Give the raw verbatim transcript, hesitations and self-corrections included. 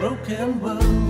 broken world.